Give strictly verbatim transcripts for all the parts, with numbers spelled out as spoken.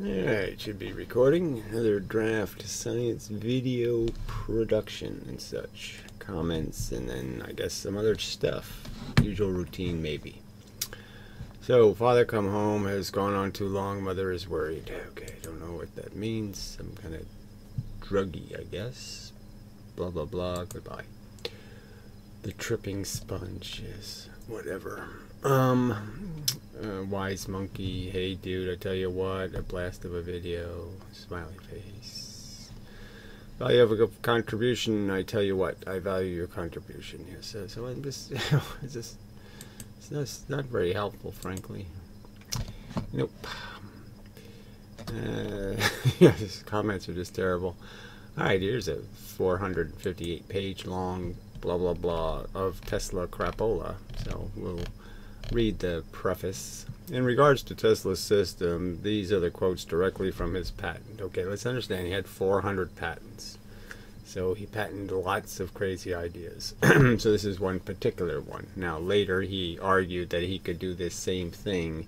Alright, should be recording another draft science video production and such. Comments and then I guess some other stuff. Usual routine maybe. So, father come home, has gone on too long, mother is worried. Okay, I don't know what that means. Some kind of druggy, I guess. Blah, blah, blah, goodbye. The tripping sponge is whatever. Um... Uh, wise monkey, hey dude, I tell you what, a blast of a video, smiley face. Value of a contribution, I tell you what, I value your contribution. Yes, so, so I'm just, it's just, it's not, it's not very helpful, frankly. Nope. Uh, yeah, these comments are just terrible. All right, here's a four hundred fifty-eight page long blah blah blah of Tesla crapola. So we'll read the preface. In regards to Tesla's system, these are the quotes directly from his patent. Okay, let's understand he had four hundred patents. So he patented lots of crazy ideas. So this is one particular one. Now later he argued that he could do this same thing,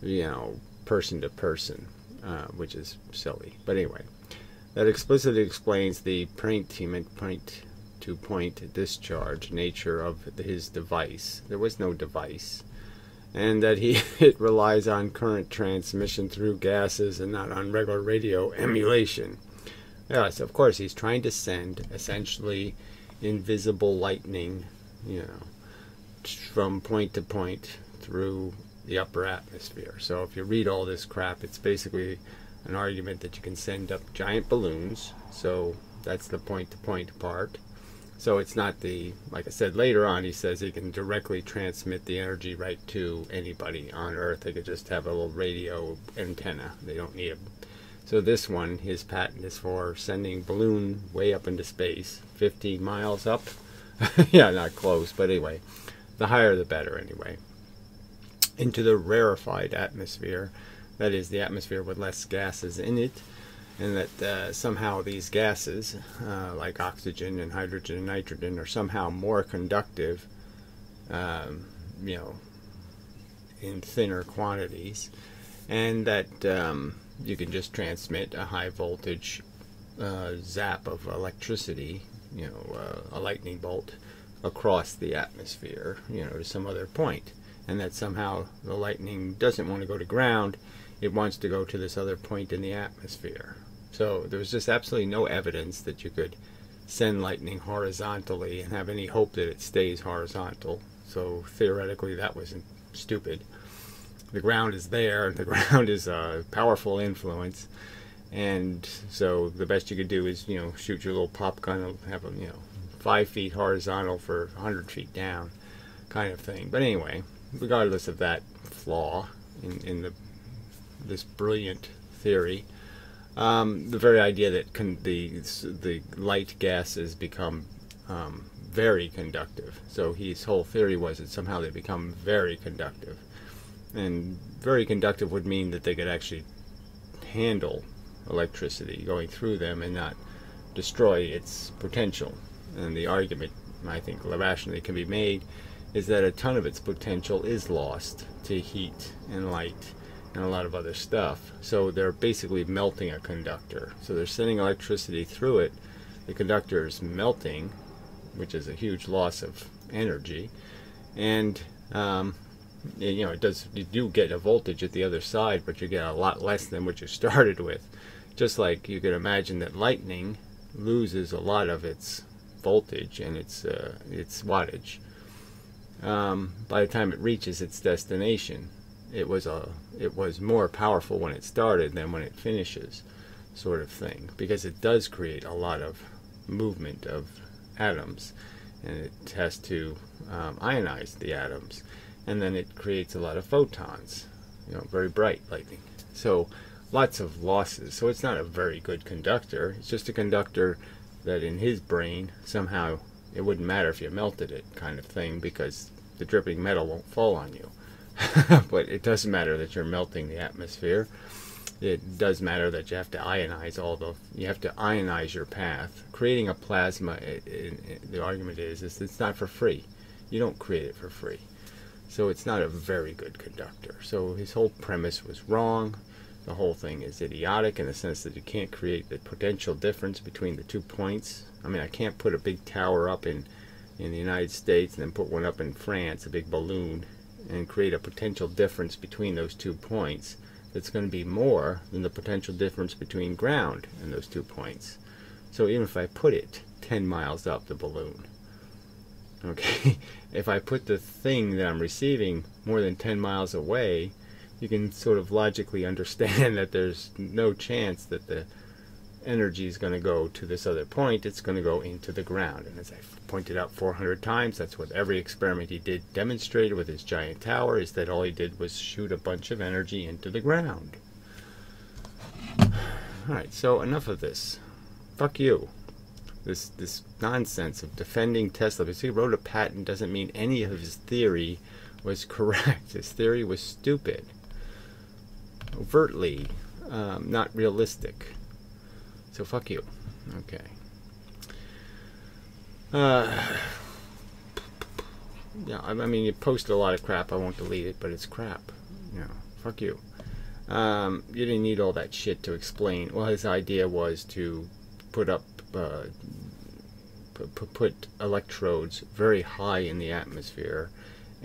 you know, person to person, uh, which is silly. But anyway, that explicitly explains the point, he meant point to point discharge nature of his device. There was no device. And that he it relies on current transmission through gases and not on regular radio emulation. Yes, of course, he's trying to send essentially invisible lightning, you know, from point to point through the upper atmosphere. So if you read all this crap, it's basically an argument that you can send up giant balloons. So that's the point to point part. So it's not the, like I said later on, he says he can directly transmit the energy right to anybody on Earth. They could just have a little radio antenna. They don't need it. So this one, his patent is for sending balloon way up into space, fifty miles up. Yeah, not close, but anyway, the higher the better anyway. Into the rarefied atmosphere, that is the atmosphere with less gases in it. And that uh, somehow these gases, uh, like oxygen and hydrogen and nitrogen, are somehow more conductive, um, you know, in thinner quantities, and that um, you can just transmit a high voltage uh, zap of electricity, you know, uh, a lightning bolt across the atmosphere, you know, to some other point, and that somehow the lightning doesn't want to go to ground; it wants to go to this other point in the atmosphere. So there was just absolutely no evidence that you could send lightning horizontally and have any hope that it stays horizontal. So theoretically that wasn't stupid. The ground is there, the ground is a powerful influence, and so the best you could do is, you know, shoot your little pop gun and have them, you know, five feet horizontal for one hundred feet down kind of thing. But anyway, regardless of that flaw in, in the this brilliant theory, um, the very idea that con the, the light gases become um, very conductive. So his whole theory was that somehow they become very conductive. And very conductive would mean that they could actually handle electricity going through them and not destroy its potential. And the argument, I think, rationally can be made is that a ton of its potential is lost to heat and light and a lot of other stuff. So they're basically melting a conductor. So they're sending electricity through it. The conductor is melting, which is a huge loss of energy. And um, you know, it does, you do get a voltage at the other side, but you get a lot less than what you started with. Just like you could imagine that lightning loses a lot of its voltage and its uh, its wattage um, by the time it reaches its destination. It was a it was more powerful when it started than when it finishes, sort of thing, because it does create a lot of movement of atoms, and it has to um, ionize the atoms, and then it creates a lot of photons, you know, very bright lightning. So lots of losses. So it's not a very good conductor. It's just a conductor that in his brain somehow it wouldn't matter if you melted it, kind of thing, because the dripping metal won't fall on you. But it doesn't matter that you're melting the atmosphere. It does matter that you have to ionize all the, you have to ionize your path. Creating a plasma, it, it, it, the argument is, is it's not for free. You don't create it for free. So it's not a very good conductor. So his whole premise was wrong. The whole thing is idiotic in the sense that you can't create the potential difference between the two points. I mean, I can't put a big tower up in, in the United States and then put one up in France, a big balloon, and create a potential difference between those two points that's going to be more than the potential difference between ground and those two points. So even if I put it ten miles up the balloon, okay, if I put the thing that I'm receiving more than ten miles away, you can sort of logically understand that there's no chance that the energy is going to go to this other point. It's going to go into the ground. And as I've pointed out four hundred times, that's what every experiment he did demonstrated with his giant tower, is that all he did was shoot a bunch of energy into the ground. Alright, so enough of this. Fuck you. This, this nonsense of defending Tesla. Because he wrote a patent doesn't mean any of his theory was correct. His theory was stupid. Overtly um, not realistic. So fuck you. Okay. Uh, yeah, I, I mean, you posted a lot of crap. I won't delete it, but it's crap. You know, fuck you. Um, you didn't need all that shit to explain. Well, his idea was to put up, uh, put electrodes very high in the atmosphere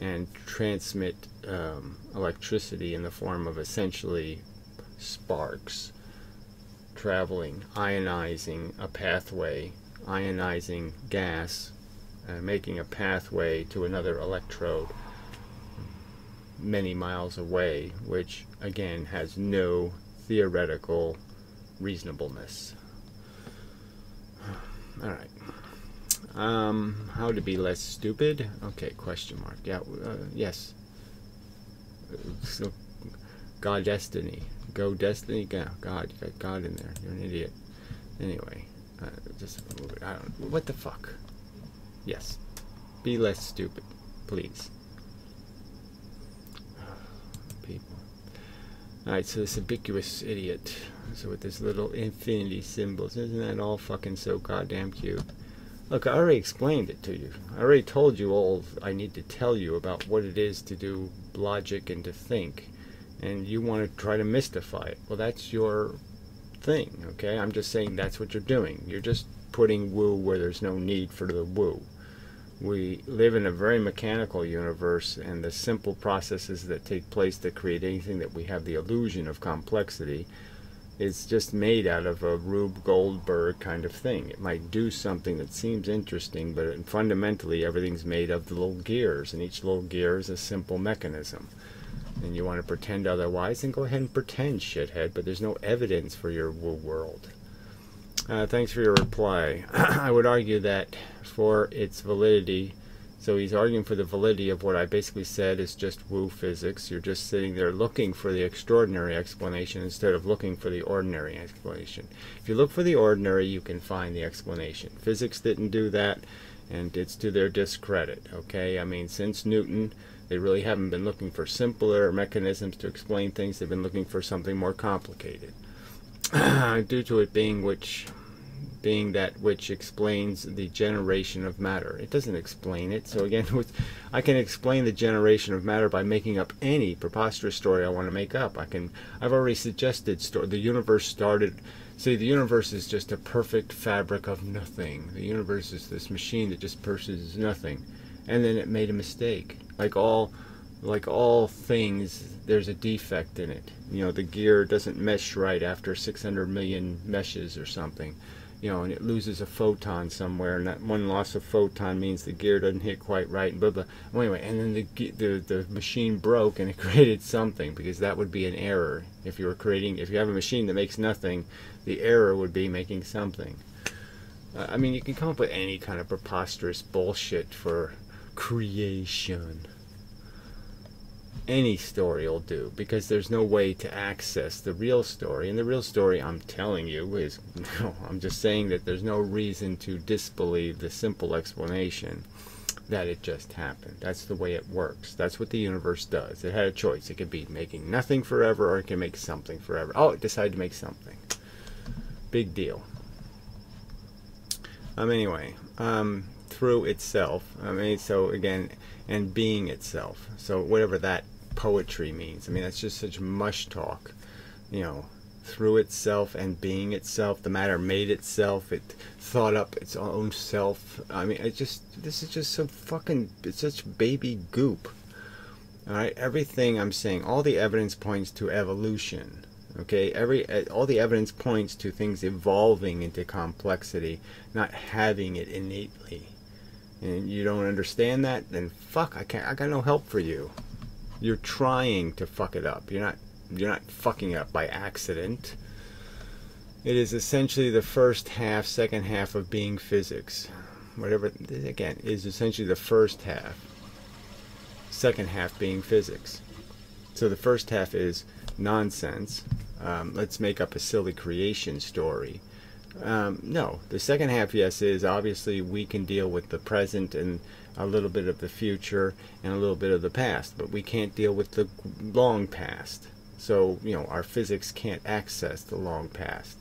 and transmit um, electricity in the form of essentially sparks traveling, ionizing a pathway, ionizing gas, uh, making a pathway to another electrode many miles away, which again has no theoretical reasonableness. All right. Um, how to be less stupid? Okay, question mark. Yeah, uh, yes. So, God destiny. Go destiny. Go. God, you got God in there. You're an idiot. Anyway, uh, just move it. I don't. What the fuck? Yes. Be less stupid, please. People. All right. So this ubiquitous idiot. So with this little infinity symbols, isn't that all fucking so goddamn cute? Look, I already explained it to you. I already told you all I need to tell you about what it is to do logic and to think. And you want to try to mystify it. Well, that's your thing, okay? I'm just saying that's what you're doing. You're just putting woo where there's no need for the woo. We live in a very mechanical universe, and the simple processes that take place to create anything that we have the illusion of complexity, it's just made out of a Rube Goldberg kind of thing. It might do something that seems interesting, but it, fundamentally everything's made of the little gears, and each little gear is a simple mechanism. And you want to pretend otherwise, then go ahead and pretend, shithead, but there's no evidence for your woo world. Uh, thanks for your reply. I would argue that for its validity, so he's arguing for the validity of what I basically said is just woo physics. You're just sitting there looking for the extraordinary explanation instead of looking for the ordinary explanation. If you look for the ordinary, you can find the explanation. Physics didn't do that, and it's to their discredit, okay? I mean, since Newton, they really haven't been looking for simpler mechanisms to explain things. They've been looking for something more complicated. Due to it being which... being that which explains the generation of matter. It doesn't explain it. So again, with, I can explain the generation of matter by making up any preposterous story I want to make up. I can, I've already suggested story. The universe started, see, the universe is just a perfect fabric of nothing. The universe is this machine that just pursues nothing. And then it made a mistake. Like all, like all things, there's a defect in it. You know, the gear doesn't mesh right after six hundred million meshes or something. You know, and it loses a photon somewhere, and that one loss of photon means the gear doesn't hit quite right, and blah, blah. Well, anyway, and then the, the the machine broke, and it created something, because that would be an error. If you were creating, if you have a machine that makes nothing, the error would be making something. Uh, I mean, you can come up with any kind of preposterous bullshit for creation. Any story will do, because there's no way to access the real story. And the real story, I'm telling you, is no. I'm just saying that there's no reason to disbelieve the simple explanation that it just happened. That's the way it works. That's what the universe does. It had a choice. It could be making nothing forever, or it can make something forever. Oh, it decided to make something. Big deal. Um, anyway, um, through itself. I mean, so again, and being itself. So whatever that poetry means. I mean, that's just such mush talk. you know, through itself and being itself. The matter made itself. It thought up its own self. I mean, it just, this is just some fucking, it's such baby goop. All right, everything I'm saying, all the evidence points to evolution. Okay, every all the evidence points to things evolving into complexity, not having it innately. And you don't understand that, then fuck, I can't, I got no help for you. You're trying to fuck it up. You're not, you're not fucking up by accident. It is essentially the first half, second half of being physics. Whatever, again, is essentially the first half, second half being physics. So the first half is nonsense. Um, let's make up a silly creation story. Um, no, the second half, yes, is obviously we can deal with the present and a little bit of the future and a little bit of the past, but we can't deal with the long past. So, you know, our physics can't access the long past.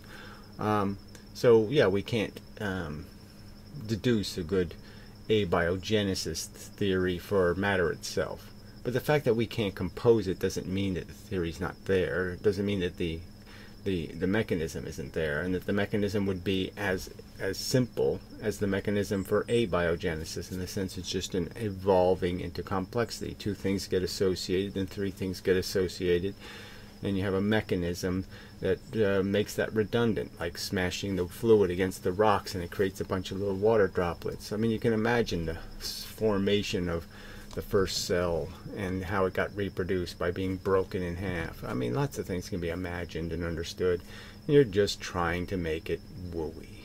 Um, so, yeah, we can't um, deduce a good abiogenesis theory for matter itself. But the fact that we can't compose it doesn't mean that the theory's not there. It doesn't mean that the the the mechanism isn't there, and that the mechanism would be as as simple as the mechanism for abiogenesis, in the sense it's just an evolving into complexity. Two things get associated, and three things get associated, and you have a mechanism that uh, makes that redundant, like smashing the fluid against the rocks, and it creates a bunch of little water droplets. I mean, you can imagine the formation of the first cell and how it got reproduced by being broken in half. I mean, lots of things can be imagined and understood. And you're just trying to make it wooey.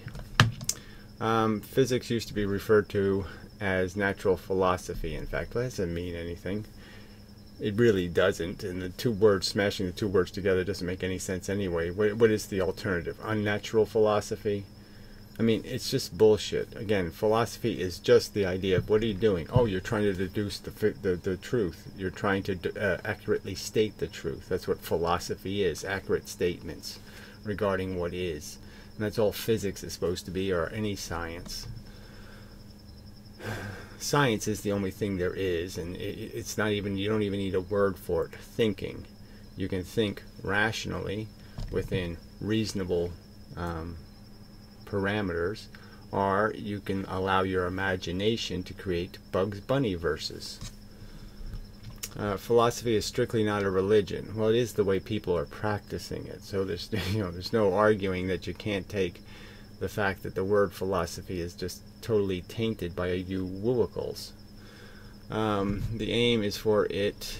Um, physics used to be referred to as natural philosophy. In fact, that doesn't mean anything. It really doesn't. And the two words, smashing the two words together, doesn't make any sense anyway. What, what is the alternative? Unnatural philosophy? I mean, it's just bullshit. Again, philosophy is just the idea of, what are you doing? Oh, you're trying to deduce the the, the truth. You're trying to uh, accurately state the truth. That's what philosophy is, accurate statements regarding what is. And that's all physics is supposed to be, or any science. Science is the only thing there is, and it, it's not even, you don't even need a word for it. Thinking. You can think rationally within reasonable um parameters, or you can allow your imagination to create Bugs Bunny verses. Uh, philosophy is strictly not a religion. Well, it is the way people are practicing it. So there's, you know, there's no arguing that you can't take the fact that the word philosophy is just totally tainted by you wooicles. Um, the aim is for it.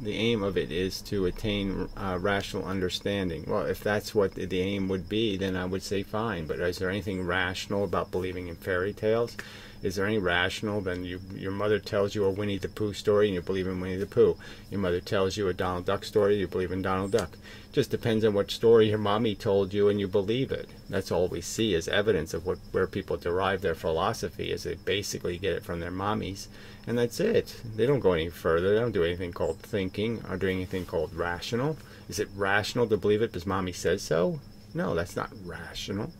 The aim of it is to attain uh, rational understanding. Well, if that's what the aim would be, then I would say fine. But is there anything rational about believing in fairy tales? Is there any rational? Then you, your mother tells you a Winnie the Pooh story and you believe in Winnie the Pooh. Your mother tells you a Donald Duck story, you believe in Donald Duck. Just depends on what story your mommy told you and you believe it. That's all we see as evidence of what, where people derive their philosophy, is they basically get it from their mommies. And that's it. They don't go any further. They don't do anything called thinking or do anything called rational. Is it rational to believe it because mommy says so? No, that's not rational.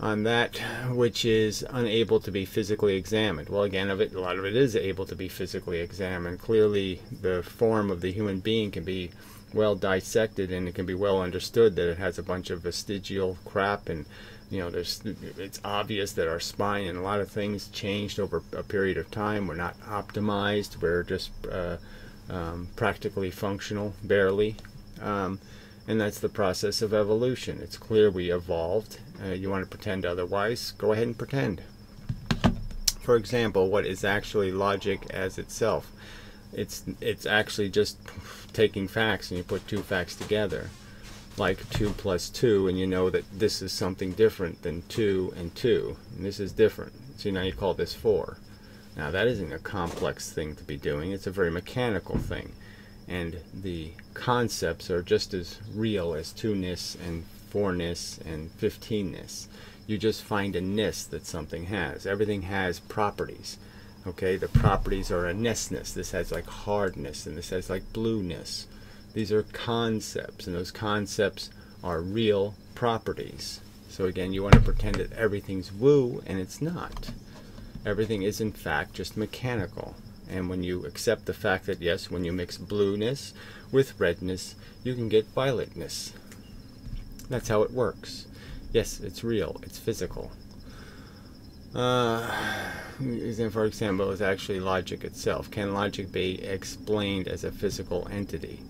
On that which is unable to be physically examined. Well, again, of it, a lot of it is able to be physically examined. Clearly, the form of the human being can be well dissected, and it can be well understood that it has a bunch of vestigial crap, and you know, there's, it's obvious that our spine and a lot of things changed over a period of time. We're not optimized. We're just uh, um, practically functional, barely. Um, and that's the process of evolution. It's clear we evolved. Uh, you want to pretend otherwise? Go ahead and pretend. For example, what is actually logic as itself? It's, it's actually just taking facts and you put two facts together, like two plus two, and you know that this is something different than two and two, and this is different. So now you call this four. Now that isn't a complex thing to be doing. It's a very mechanical thing, and the concepts are just as real as two-ness and four-ness and fifteen-ness. You just find a ness that something has. Everything has properties. Okay, the properties are a nessness. This has like hardness, and this has like blueness. These are concepts, and those concepts are real properties. So again, you want to pretend that everything's woo, and it's not. Everything is in fact just mechanical. And when you accept the fact that, yes, when you mix blueness with redness, you can get violetness. That's how it works. Yes, it's real. It's physical. Uh, for example, is actually logic itself. Can logic be explained as a physical entity?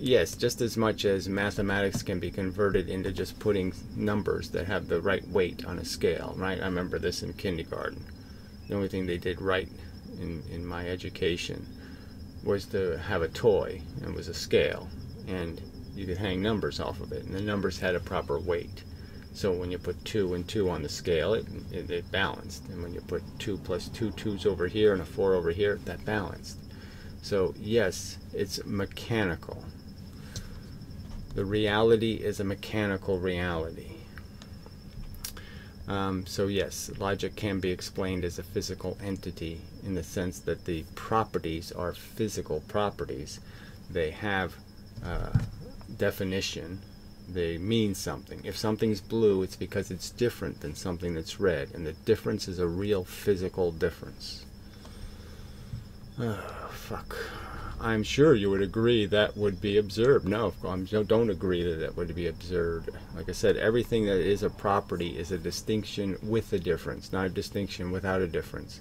Yes, just as much as mathematics can be converted into just putting numbers that have the right weight on a scale, right? I remember this in kindergarten. The only thing they did right in, in my education was to have a toy, and it was a scale, and you could hang numbers off of it, and the numbers had a proper weight. So when you put two and two on the scale, it, it, it balanced. And when you put two plus two twos over here and a four over here, that balanced. So yes, it's mechanical. The reality is a mechanical reality. Um, so yes, logic can be explained as a physical entity in the sense that the properties are physical properties. They have uh, definition. They mean something. If something's blue, it's because it's different than something that's red, and the difference is a real physical difference. Oh, fuck. I'm sure you would agree that would be absurd. No, I don't agree that that would be absurd. Like I said, everything that is a property is a distinction with a difference, not a distinction without a difference.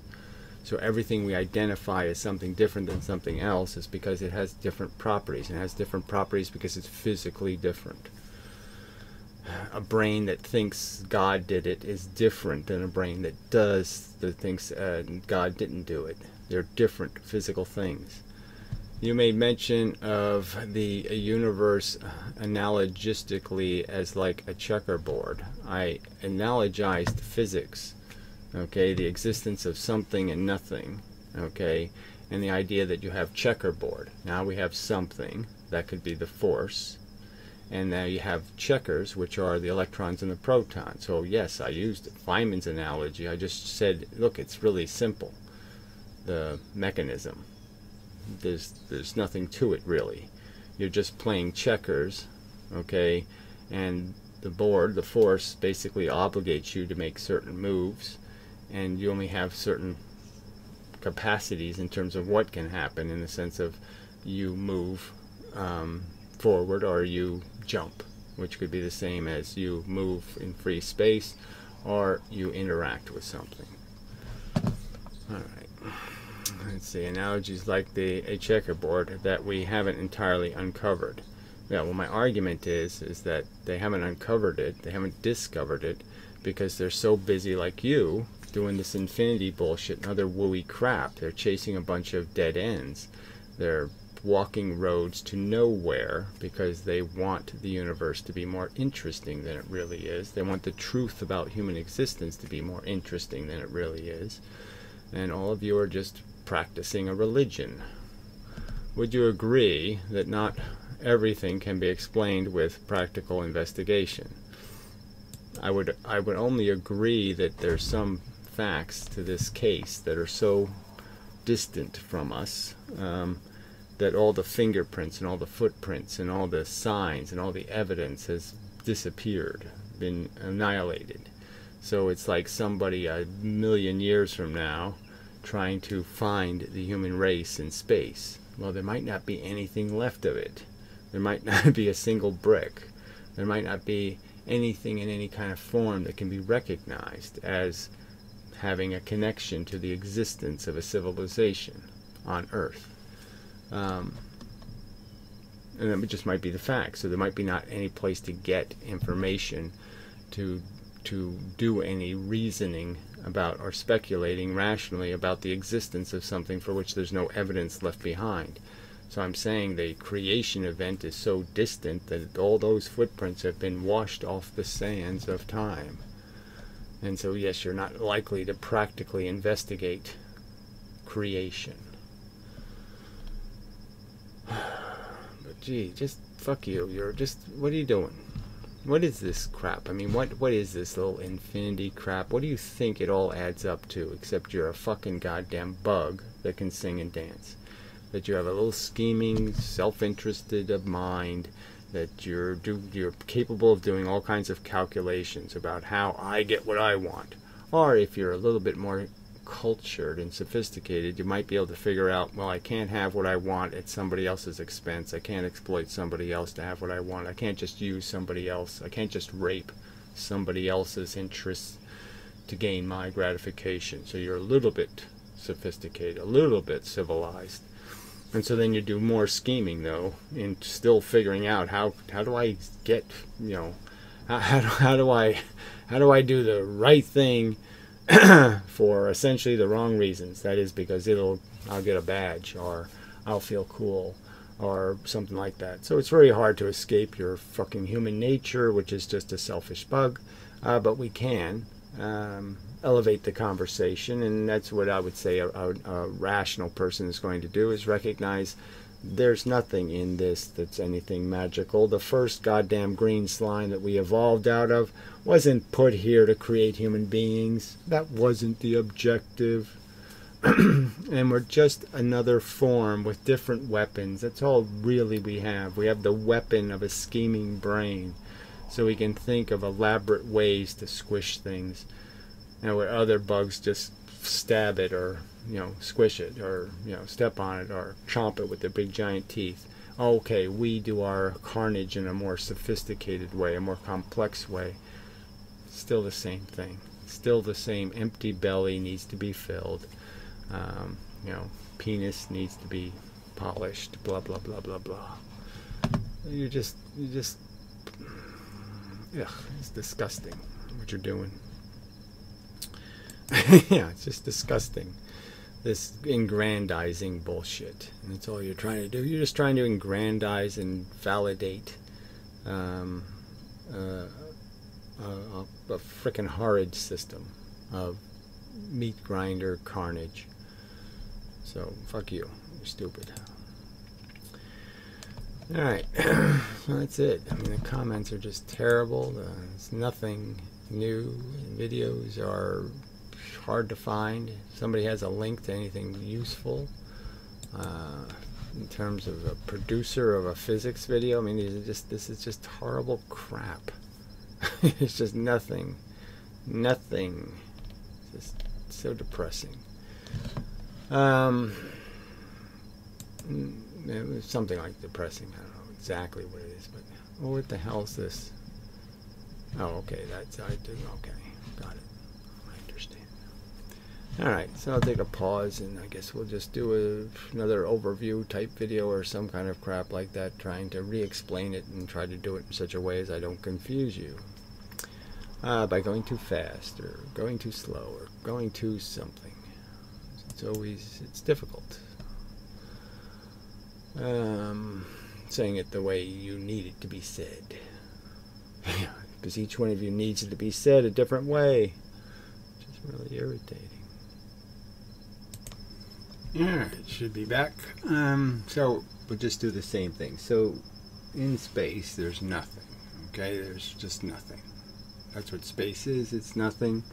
So everything we identify as something different than something else is because it has different properties. It has different properties because it's physically different. A brain that thinks God did it is different than a brain that does that thinks uh, God didn't do it. They're different physical things. You made mention of the universe analogistically as like a checkerboard. I analogized physics, okay, the existence of something and nothing, okay, and the idea that you have checkerboard. Now we have something that could be the force. And now you have checkers, which are the electrons and the protons. So yes, I used Feynman's analogy. I just said, look, it's really simple, the mechanism. There's, there's nothing to it, really. You're just playing checkers, okay? And the board, the force, basically obligates you to make certain moves, and you only have certain capacities in terms of what can happen, in the sense of you move um, forward or you jump, which could be the same as you move in free space or you interact with something. Alright, let's see, analogies like the a checkerboard that we haven't entirely uncovered. Yeah, well, my argument is is that they haven't uncovered it, they haven't discovered it, because they're so busy, like you, doing this infinity bullshit and other wooey crap. They're chasing a bunch of dead ends. They're walking roads to nowhere because they want the universe to be more interesting than it really is. They want the truth about human existence to be more interesting than it really is. And all of you are just practicing a religion. Would you agree that not everything can be explained with practical investigation? I would, I would only agree that there's some facts to this case that are so distant from us, um, that all the fingerprints and all the footprints and all the signs and all the evidence has disappeared, been annihilated. So it's like somebody a million years from now trying to find the human race in space. Well, there might not be anything left of it. There might not be a single brick. There might not be anything in any kind of form that can be recognized as having a connection to the existence of a civilization on Earth. Um, and that just might be the fact. So there might be not any place to get information to to do any reasoning about or speculating rationally about the existence of something for which there's no evidence left behind. So I'm saying the creation event is so distant that all those footprints have been washed off the sands of time. And so yes, you're not likely to practically investigate creation. But gee, just fuck you. You're just, what are you doing? What is this crap? I mean, what what is this little infinity crap? What do you think it all adds up to, except you're a fucking goddamn bug that can sing and dance? That you have a little scheming, self-interested of mind, that you're do you're capable of doing all kinds of calculations about how I get what I want. Or if you're a little bit more cultured and sophisticated, you might be able to figure out, well, I can't have what I want at somebody else's expense. I can't exploit somebody else to have what I want. I can't just use somebody else. I can't just rape somebody else's interests to gain my gratification. So you're a little bit sophisticated, a little bit civilized. And so then you do more scheming, though, and still figuring out how how do I get, you know, how, how, do, how do I how do I do the right thing for essentially the wrong reasons. That is because it'll I'll get a badge, or I'll feel cool, or something like that. So it's very hard to escape your fucking human nature, which is just a selfish bug. Uh, but we can um, elevate the conversation, and that's what I would say a, a, a rational person is going to do, is recognize there's nothing in this that's anything magical. The first goddamn green slime that we evolved out of wasn't put here to create human beings. That wasn't the objective. And we're just another form with different weapons. That's all really we have. We have the weapon of a scheming brain. So we can think of elaborate ways to squish things. And where other bugs just stab it, or, you know, squish it, or, you know, step on it, or chomp it with their big giant teeth. Okay, we do our carnage in a more sophisticated way, a more complex way. Still the same thing. Still the same empty belly needs to be filled. Um, you know, penis needs to be polished, blah, blah, blah, blah, blah. You're just, you just, ugh, it's disgusting what you're doing. Yeah, it's just disgusting. This aggrandizing bullshit. And that's all you're trying to do. You're just trying to aggrandize and validate um, uh, a, a frickin' horrid system of meat grinder carnage. So, fuck you. You're stupid. Alright. Well, that's it. I mean, the comments are just terrible. Uh, there's nothing new. The videos are hard to find. If somebody has a link to anything useful uh, in terms of a producer of a physics video, I mean, these are just, this is just horrible crap. It's just nothing, nothing. It's just so depressing. Um, it was something like depressing. I don't know exactly what it is, but oh, what the hell is this? Oh, okay, that's I do. Okay, got it. Alright, so I'll take a pause, and I guess we'll just do a, another overview type video or some kind of crap like that, trying to re-explain it and try to do it in such a way as I don't confuse you uh, by going too fast or going too slow or going too something. It's always, it's difficult. Um, saying it the way you need it to be said. Because each one of you needs it to be said a different way. Which is really irritating. Yeah, it should be back. Um, so we'll just do the same thing. So in space, there's nothing. Okay, there's just nothing. That's what space is. It's nothing.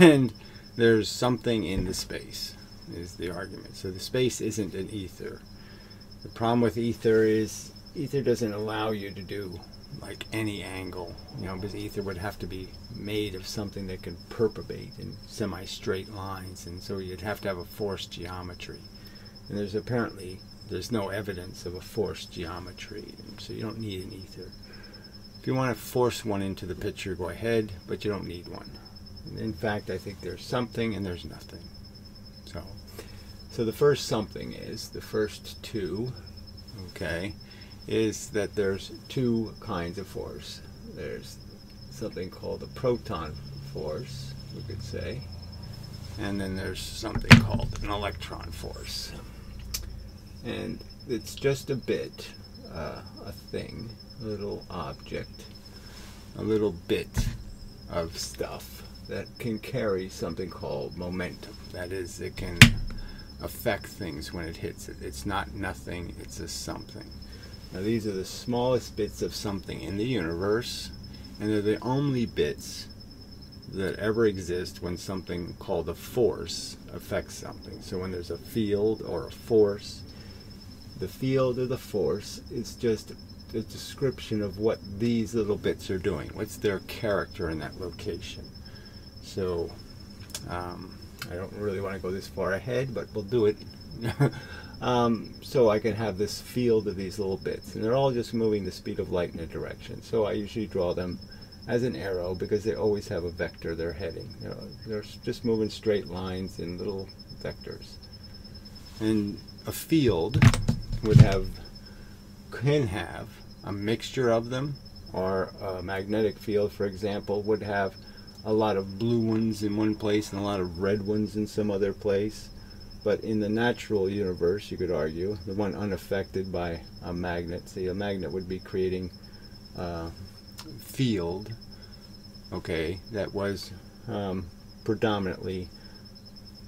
And there's something in the space is the argument. So the space isn't an ether. The problem with ether is ether doesn't allow you to do like any angle, you know, because ether would have to be made of something that could perpetuate in semi-straight lines, and so you'd have to have a forced geometry, and there's apparently there's no evidence of a forced geometry, and so you don't need an ether. If you want to force one into the picture, go ahead, but you don't need one. And in fact, I think there's something and there's nothing. So, so the first something is the first two, okay, is that there's two kinds of force. There's something called a proton force, we could say, and then there's something called an electron force. And it's just a bit, uh, a thing, a little object, a little bit of stuff that can carry something called momentum. That is, it can affect things when it hits it. It's not nothing, it's a something. Now, these are the smallest bits of something in the universe, and they're the only bits that ever exist when something called a force affects something. So when there's a field or a force, the field or the force is just a description of what these little bits are doing. What's their character in that location? So um, I don't really want to go this far ahead, but we'll do it. um, so I can have this field of these little bits, and they're all just moving the speed of light in a direction. So I usually draw them as an arrow because they always have a vector they're heading. You know, they're just moving straight lines in little vectors. And a field would have, can have a mixture of them, or a magnetic field, for example, would have a lot of blue ones in one place and a lot of red ones in some other place. But in the natural universe, you could argue, the one unaffected by a magnet, see, a magnet would be creating a field, okay, that was um, predominantly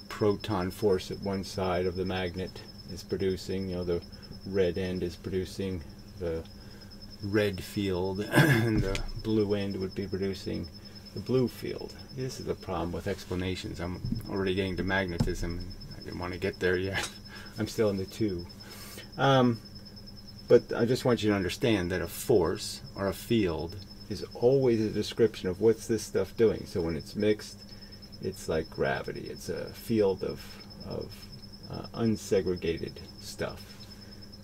proton force at one side of the magnet is producing, you know, the red end is producing the red field, and the blue end would be producing the blue field. This is the problem with explanations. I'm already getting to magnetism. I didn't want to get there yet. I'm still in the two. Um, but I just want you to understand that a force or a field is always a description of what's this stuff doing. So when it's mixed, it's like gravity. It's a field of, of uh, unsegregated stuff.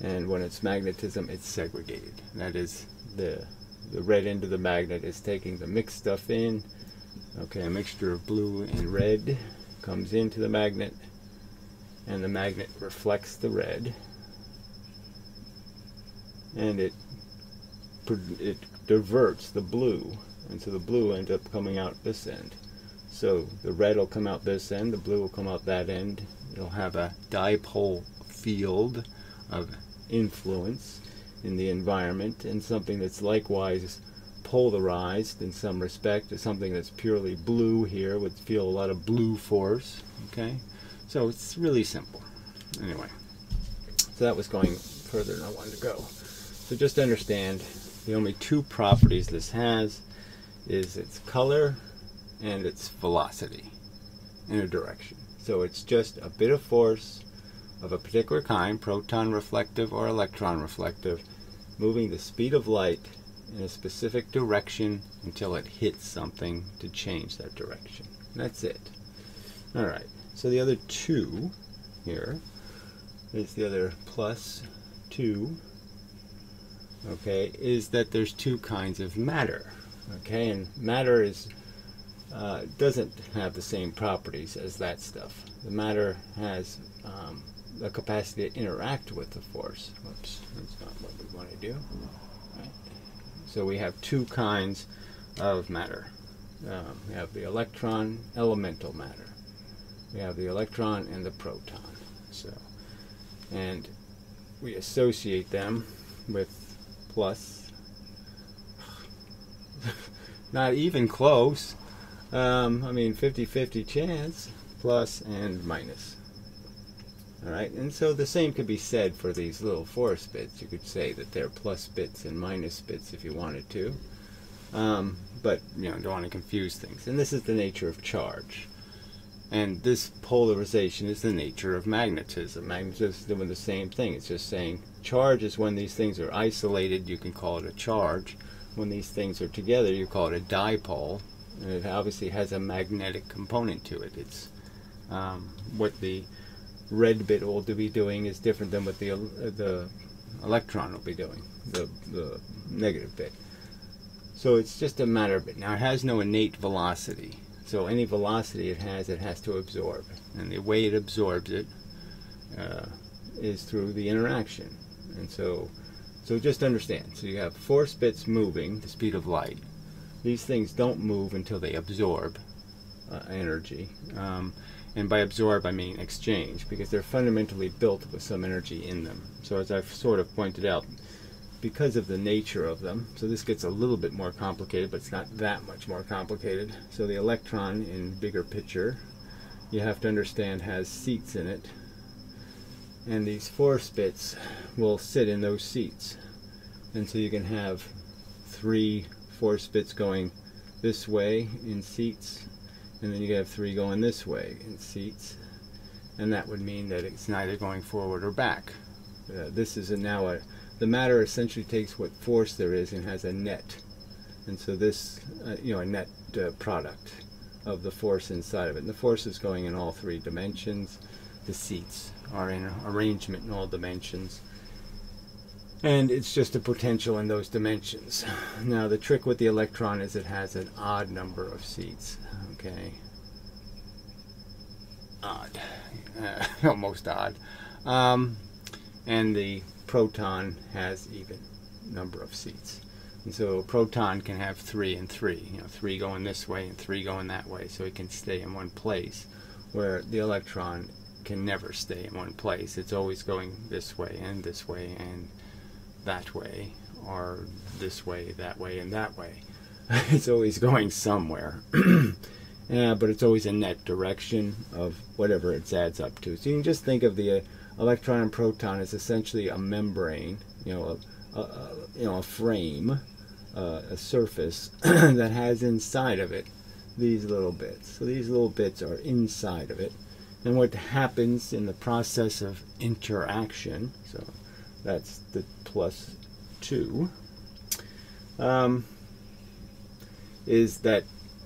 And when it's magnetism, it's segregated. That is, the, the red end of the magnet is taking the mixed stuff in. Okay, a mixture of blue and red comes into the magnet, and the magnet reflects the red. And it, it diverts the blue, and so the blue ends up coming out this end. So the red will come out this end, the blue will come out that end. It'll have a dipole field of influence in the environment, and something that's likewise polarized in some respect, is something that's purely blue here would feel a lot of blue force. Okay, so it's really simple. Anyway, so that was going further than I wanted to go. So just understand the only two properties this has is its color and its velocity in a direction. So it's just a bit of force of a particular kind, proton reflective or electron reflective, moving the speed of light in a specific direction until it hits something to change that direction. That's it. All right, so the other two here is the other plus two, okay, is that there's two kinds of matter, okay, and matter is Uh, doesn't have the same properties as that stuff. The matter has um, the capacity to interact with the force. Whoops, that's not what we want to do. Right. So we have two kinds of matter. Um, we have the electron elemental matter. We have the electron and the proton. So, and we associate them with plus. Not even close. Um, I mean, fifty fifty chance, plus and minus. All right, and so the same could be said for these little force bits. You could say that they're plus bits and minus bits if you wanted to. Um, but, you know, don't want to confuse things. And this is the nature of charge. And this polarization is the nature of magnetism. Magnetism is doing the same thing. It's just saying charge is when these things are isolated, you can call it a charge. When these things are together, you call it a dipole. And it obviously has a magnetic component to it. It's um, what the red bit will be doing is different than what the, uh, the electron will be doing, the, the negative bit. So it's just a matter of it. Now, it has no innate velocity. So any velocity it has, it has to absorb. And the way it absorbs it uh, is through the interaction. And so, so just understand. So you have force bits moving the speed of light. These things don't move until they absorb uh, energy. Um, and by absorb, I mean exchange, because they're fundamentally built with some energy in them. So as I've sort of pointed out, because of the nature of them, so this gets a little bit more complicated, but it's not that much more complicated. So the electron, in bigger picture, you have to understand has seats in it. And these force bits will sit in those seats. And so you can have three force bits going this way in seats, and then you have three going this way in seats, and that would mean that it's neither going forward or back. Uh, this is a, now a, the matter essentially takes what force there is and has a net, and so this, uh, you know, a net uh, product of the force inside of it. And the force is going in all three dimensions. The seats are in arrangement in all dimensions. And it's just a potential in those dimensions. Now the trick with the electron is it has an odd number of seats. Okay. Odd. Uh, almost odd. Um, and the proton has even number of seats. And so a proton can have three and three. You know, three going this way and three going that way, so it can stay in one place, where the electron can never stay in one place. It's always going this way and this way and that way, or this way, that way, and that way. It's always going somewhere. Yeah, but it's always in that direction of whatever it adds up to. So you can just think of the uh, electron and proton as essentially a membrane, you know, a, a, a, you know, a frame, uh, a surface that has inside of it these little bits. So these little bits are inside of it. And what happens in the process of interaction, so that's the plus two, um, is that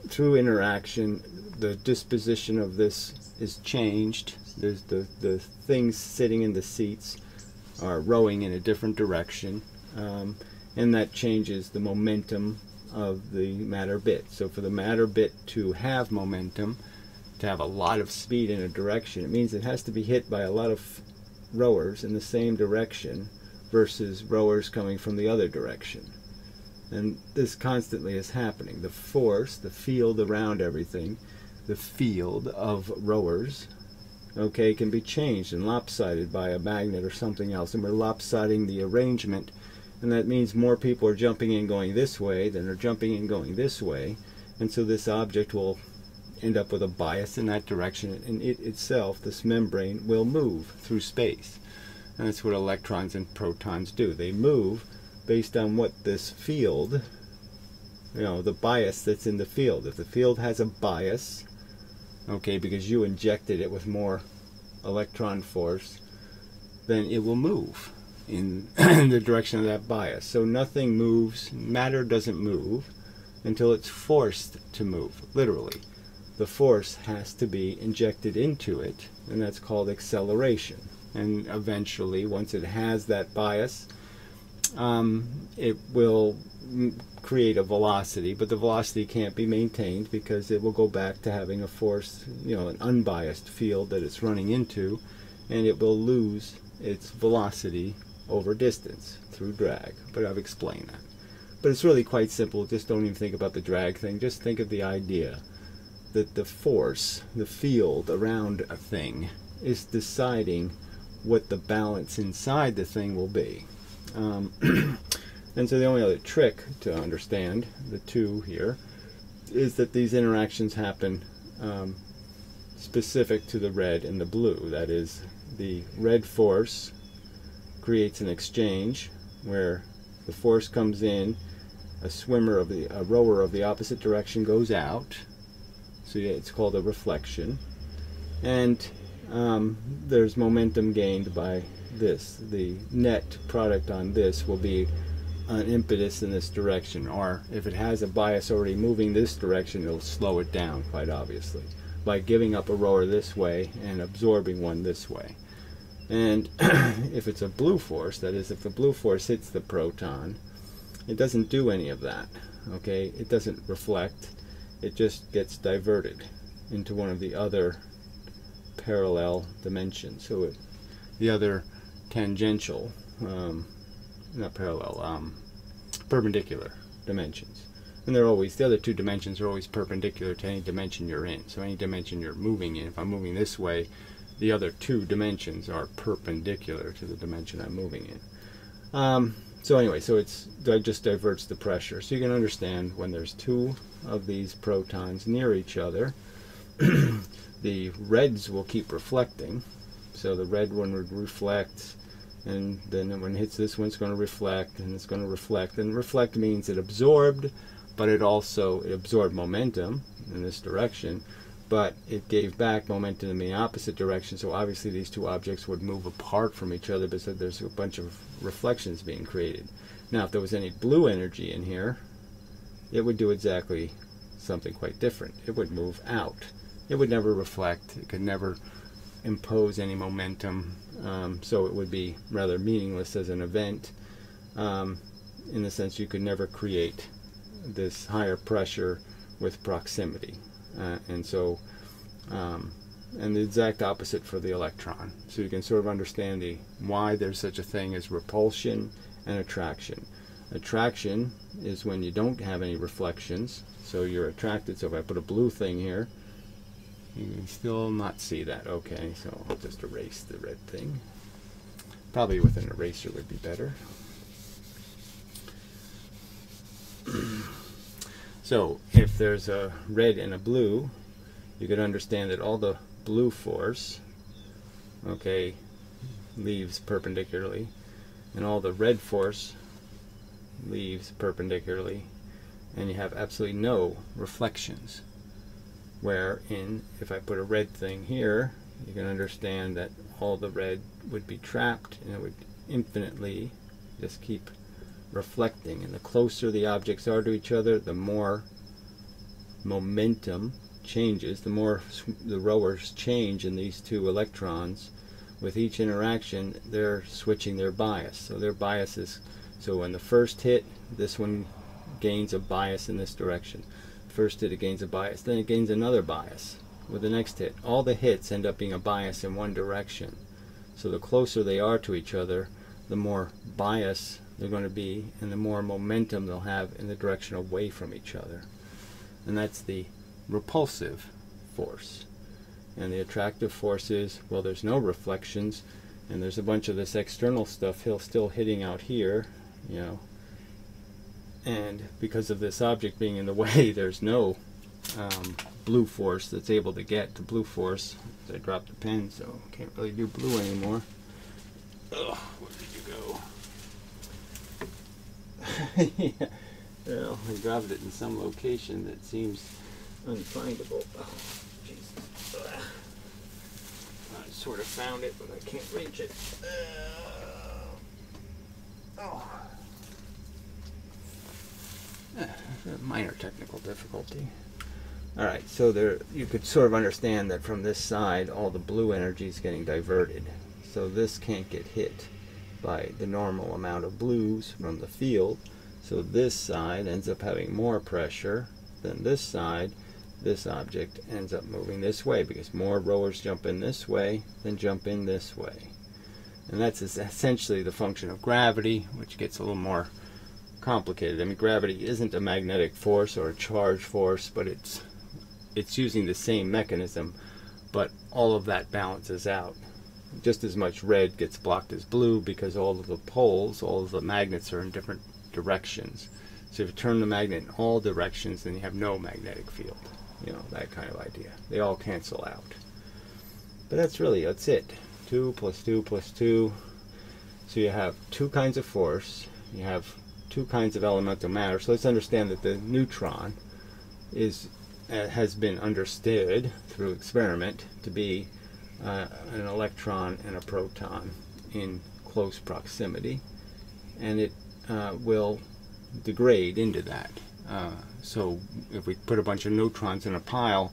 through interaction, the disposition of this is changed. There's the, the things sitting in the seats are rowing in a different direction, um, and that changes the momentum of the matter bit. So for the matter bit to have momentum, to have a lot of speed in a direction, it means it has to be hit by a lot of rowers in the same direction versus rowers coming from the other direction. And this constantly is happening. The force, the field around everything, the field of rowers, okay, can be changed and lopsided by a magnet or something else. And we're lopsiding the arrangement, and that means more people are jumping in going this way than are jumping in going this way. And so this object will end up with a bias in that direction, and it itself, this membrane, will move through space. And that's what electrons and protons do. They move based on what this field, you know, the bias that's in the field. If the field has a bias, okay, because you injected it with more electron force, then it will move in the direction of that bias. So nothing moves, matter doesn't move until it's forced to move, literally. The force has to be injected into it, and that's called acceleration. And eventually, once it has that bias, um, it will m create a velocity, but the velocity can't be maintained because it will go back to having a force, you know, an unbiased field that it's running into, and it will lose its velocity over distance through drag. But I've explained that. But it's really quite simple. Just don't even think about the drag thing. Just think of the idea that the force, the field around a thing, is deciding what the balance inside the thing will be. Um, and so the only other trick to understand the two here is that these interactions happen um, specific to the red and the blue. That is, the red force creates an exchange where the force comes in, a swimmer of the, a rower of the opposite direction goes out. So yeah, it's called a reflection. And um, there's momentum gained by this. The net product on this will be an impetus in this direction. Or if it has a bias already moving this direction, it'll slow it down, quite obviously, by giving up a rower this way and absorbing one this way. And if it's a blue force, that is, if the blue force hits the proton, it doesn't do any of that. Okay, it doesn't reflect. It just gets diverted into one of the other parallel dimensions. So it, the other tangential, um, not parallel, um, perpendicular dimensions. And they're always, the other two dimensions are always perpendicular to any dimension you're in. So any dimension you're moving in, if I'm moving this way, the other two dimensions are perpendicular to the dimension I'm moving in. Um, So anyway, so it's, it just diverts the pressure. So you can understand when there's two of these protons near each other, the reds will keep reflecting. So the red one would reflect, and then when it hits this one, it's going to reflect, and it's going to reflect. And reflect means it absorbed, but it also it absorbed momentum in this direction, but it gave back momentum in the opposite direction. So obviously these two objects would move apart from each other because there's a bunch of reflections being created. Now if there was any blue energy in here, it would do exactly something quite different. It would move out. It would never reflect. It could never impose any momentum. Um, so it would be rather meaningless as an event, um, in the sense you could never create this higher pressure with proximity. Uh, and so, um, and the exact opposite for the electron. So you can sort of understand the why there's such a thing as repulsion and attraction. Attraction is when you don't have any reflections, so you're attracted. So if I put a blue thing here, you can still not see that. Okay, so I'll just erase the red thing. Probably with an eraser would be better. So if there's a red and a blue, you could understand that all the blue force, okay, leaves perpendicularly, and all the red force leaves perpendicularly, and you have absolutely no reflections. Wherein, if I put a red thing here, you can understand that all the red would be trapped, and it would infinitely just keep reflecting. And the closer the objects are to each other, the more momentum changes, the more the rowers change in these two electrons. With each interaction, they're switching their bias. So their bias is, so when the first hit, this one gains a bias in this direction. First hit, it gains a bias, then it gains another bias with the next hit. All the hits end up being a bias in one direction. So the closer they are to each other, the more bias they're going to be, and the more momentum they'll have in the direction away from each other. And that's the repulsive force. And the attractive force is, well, there's no reflections, and there's a bunch of this external stuff he'll still hitting out here, you know, and because of this object being in the way, there's no um, blue force that's able to get to blue force. I dropped the pen, so I can't really do blue anymore. Ugh, where did you go? Yeah. Well, I dropped it in some location that seems unfindable. Oh, Jesus. Ugh. I sort of found it, but I can't reach it. Uh, oh. A minor technical difficulty. Alright, so there you could sort of understand that from this side all the blue energy is getting diverted. So this can't get hit by the normal amount of blues from the field. So this side ends up having more pressure than this side. This object ends up moving this way because more rowers jump in this way than jump in this way. And that's essentially the function of gravity, which gets a little more complicated. I mean, gravity isn't a magnetic force or a charge force, but it's it's using the same mechanism, but all of that balances out. Just as much red gets blocked as blue because all of the poles, all of the magnets are in different directions. So if you turn the magnet in all directions, then you have no magnetic field. You know, that kind of idea. They all cancel out. But that's really, that's it. Two plus two plus two. So you have two kinds of force. You have two kinds of elemental matter. So let's understand that the neutron is uh, has been understood through experiment to be uh, an electron and a proton in close proximity, and it uh, will degrade into that. Uh, so if we put a bunch of neutrons in a pile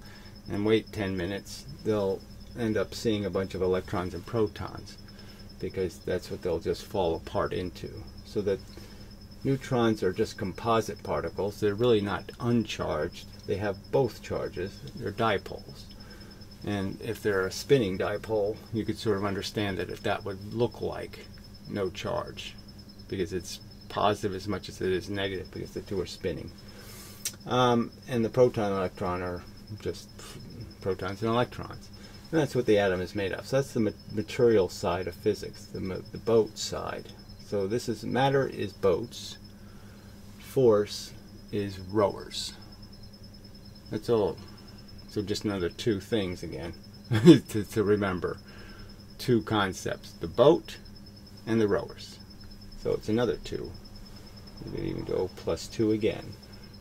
and wait ten minutes, they'll end up seeing a bunch of electrons and protons, because that's what they'll just fall apart into. So that neutrons are just composite particles. They're really not uncharged. They have both charges. They're dipoles. And if they're a spinning dipole, you could sort of understand that if that would look like no charge, because it's positive as much as it is negative, because the two are spinning. Um, and the proton and electron are just protons and electrons. And that's what the atom is made of. So that's the ma material side of physics, the, ma the boat side. So this is, matter is boats, force is rowers. That's all. So just another two things again to, to remember. Two concepts, the boat and the rowers. So it's another two. You can even go plus two again.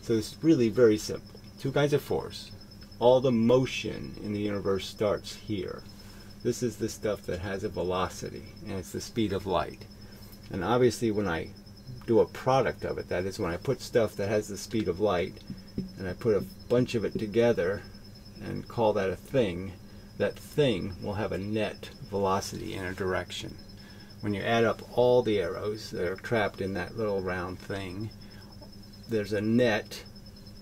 So it's really very simple. Two kinds of force. All the motion in the universe starts here. This is the stuff that has a velocity, and it's the speed of light. And obviously when I do a product of it, that is when I put stuff that has the speed of light and I put a bunch of it together and call that a thing, that thing will have a net velocity in a direction. When you add up all the arrows that are trapped in that little round thing, there's a net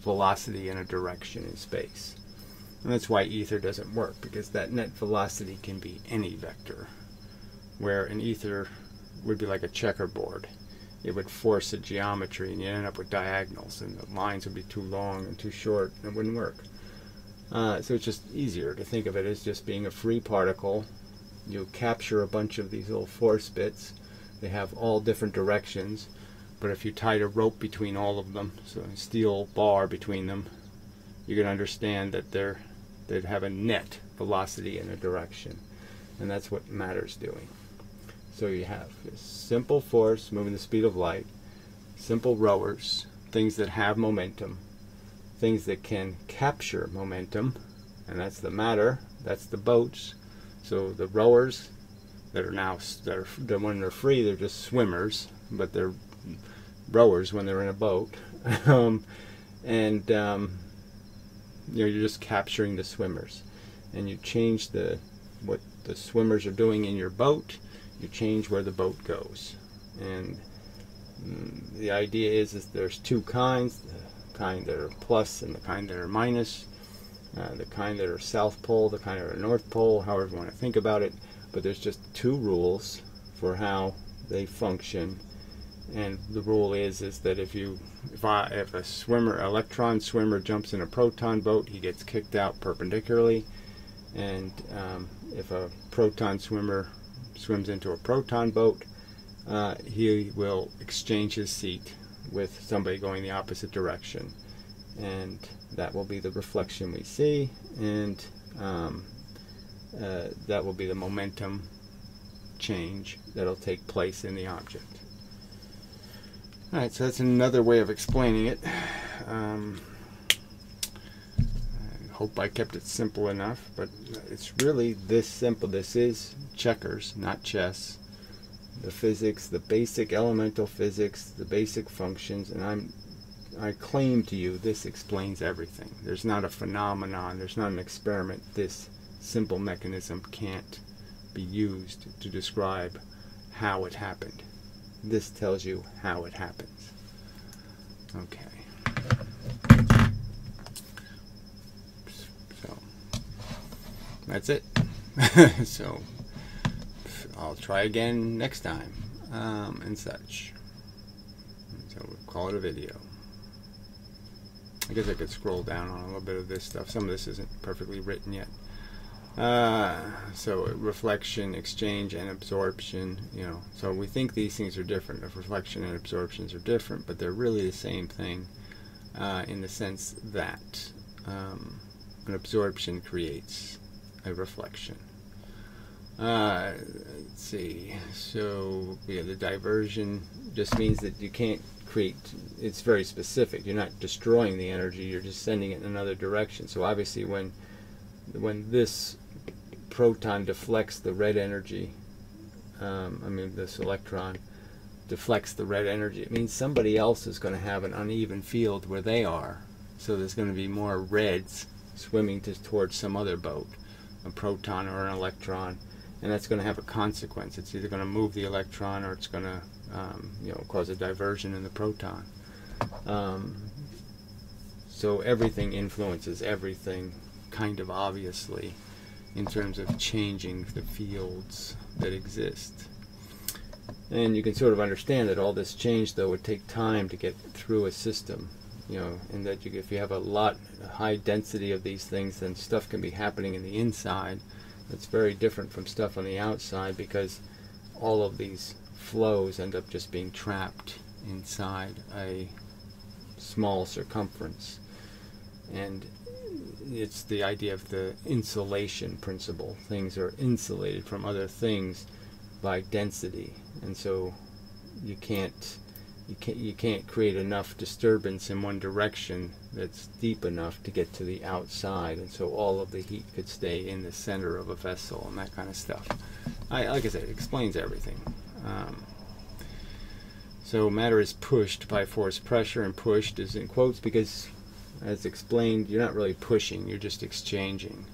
velocity in a direction in space. And that's why ether doesn't work, because that net velocity can be any vector, where an ether would be like a checkerboard. It would force a geometry and you end up with diagonals, and the lines would be too long and too short and it wouldn't work. Uh, so it's just easier to think of it as just being a free particle. You capture a bunch of these little force bits. They have all different directions, but if you tied a rope between all of them, so a steel bar between them, you can understand that they're, they'd have a net velocity in a direction, and that's what matter's doing. So you have this simple force moving the speed of light, simple rowers, things that have momentum, things that can capture momentum, and that's the matter, that's the boats. So the rowers that are now, they're, they're, when they're free, they're just swimmers, but they're rowers when they're in a boat. um, and um, you know, you're just capturing the swimmers, and you change the what the swimmers are doing in your boat, you change where the boat goes. And mm, the idea is, is there's two kinds, the kind that are plus and the kind that are minus. Uh, the kind that are South Pole, the kind that are North Pole, however you want to think about it. But there's just two rules for how they function, and the rule is is that if you if, I, if a swimmer, electron swimmer jumps in a proton boat, he gets kicked out perpendicularly, and um, if a proton swimmer swims into a proton boat, uh, he will exchange his seat with somebody going the opposite direction, and that will be the reflection we see, and um, uh, that will be the momentum change that'll take place in the object. Alright, so that's another way of explaining it. Um, I hope I kept it simple enough, but it's really this simple. This is checkers, not chess. The physics, the basic elemental physics, the basic functions, and I'm I claim to you this explains everything. There's not a phenomenon, there's not an experiment this simple mechanism can't be used to describe how it happened. This tells you how it happens. Okay. So that's it. So I'll try again next time, um, and such. So we'll call it a video. I guess I could scroll down on a little bit of this stuff. Some of this isn't perfectly written yet. Uh, so reflection, exchange, and absorption, you know. So we think these things are different. If reflection and absorptions are different, but they're really the same thing, uh, in the sense that um, an absorption creates a reflection. Uh, let's see. So yeah, the diversion just means that you can't create, it's very specific. You're not destroying the energy, you're just sending it in another direction. So obviously when when this proton deflects the red energy, um, I mean this electron deflects the red energy, it means somebody else is going to have an uneven field where they are. So there's going to be more reds swimming to, towards some other boat, a proton or an electron, and that's going to have a consequence. It's either going to move the electron or it's going to Um, you know, cause a diversion in the proton. Um, so everything influences everything, kind of obviously, in terms of changing the fields that exist. And you can sort of understand that all this change, though, would take time to get through a system, you know, and that you, if you have a lot, a high density of these things, then stuff can be happening in the inside that's very different from stuff on the outside, because all of these flows end up just being trapped inside a small circumference. And it's the idea of the insulation principle. Things are insulated from other things by density, and so you can't you can't you can't create enough disturbance in one direction that's deep enough to get to the outside, and so all of the heat could stay in the center of a vessel and that kind of stuff. I, like I said, it explains everything. Um, so matter is pushed by force, pressure, and pushed is in quotes because as explained, you're not really pushing, you're just exchanging.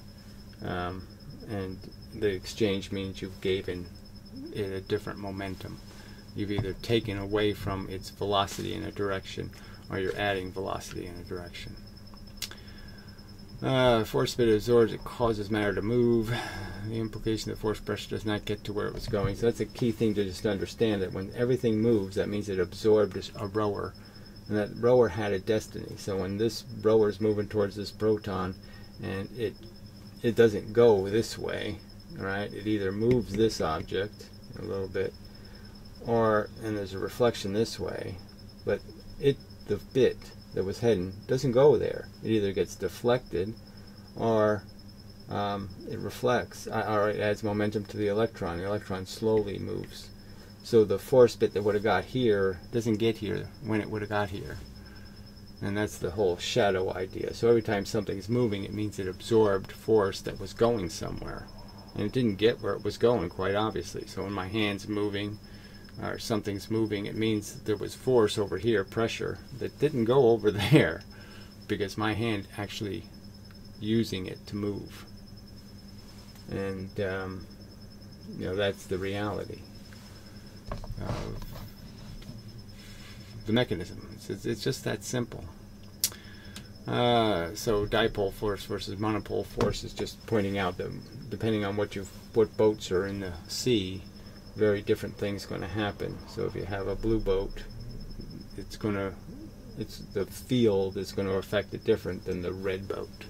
Um, and the exchange means you've given it a different momentum. You've either taken away from its velocity in a direction, or you're adding velocity in a direction. Uh, force that absorbs, it causes matter to move. The implication that force pressure does not get to where it was going. So that's a key thing to just understand, that when everything moves, that means it absorbed a rower, and that rower had a destiny. So when this rower is moving towards this proton, and it it doesn't go this way, right? It either moves this object a little bit, or and there's a reflection this way, but it the bit that was heading doesn't go there. It either gets deflected, or um, it reflects, or it adds momentum to the electron. The electron slowly moves. So the force bit that would have got here doesn't get here when it would have got here. And that's the whole shadow idea. So every time something's moving, it means it absorbed force that was going somewhere. And it didn't get where it was going, quite obviously. So when my hand's moving, or something's moving, it means there was force over here, pressure, that didn't go over there, because my hand actually using it to move. And, um, you know, that's the reality of the mechanism. It's, it's, it's just that simple. Uh, so dipole force versus monopole force is just pointing out that depending on what, you've, what boats are in the sea, very different things going to happen. So if you have a blue boat, it's going to, it's the field is going to affect it different than the red boat,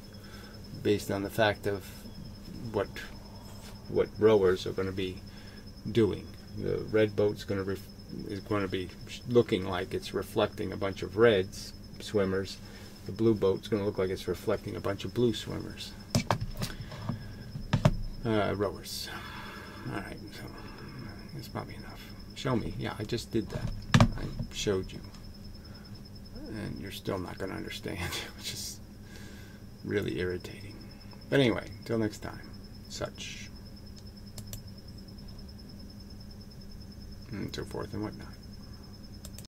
based on the fact of what what rowers are going to be doing. The red boat's going to is going to be looking like it's reflecting a bunch of reds swimmers. The blue boat's going to look like it's reflecting a bunch of blue swimmers, uh, rowers. All right. So. That's probably enough. Show me. Yeah, I just did that. I showed you. And you're still not going to understand, which is really irritating. But anyway, till next time. Such. And so forth and whatnot.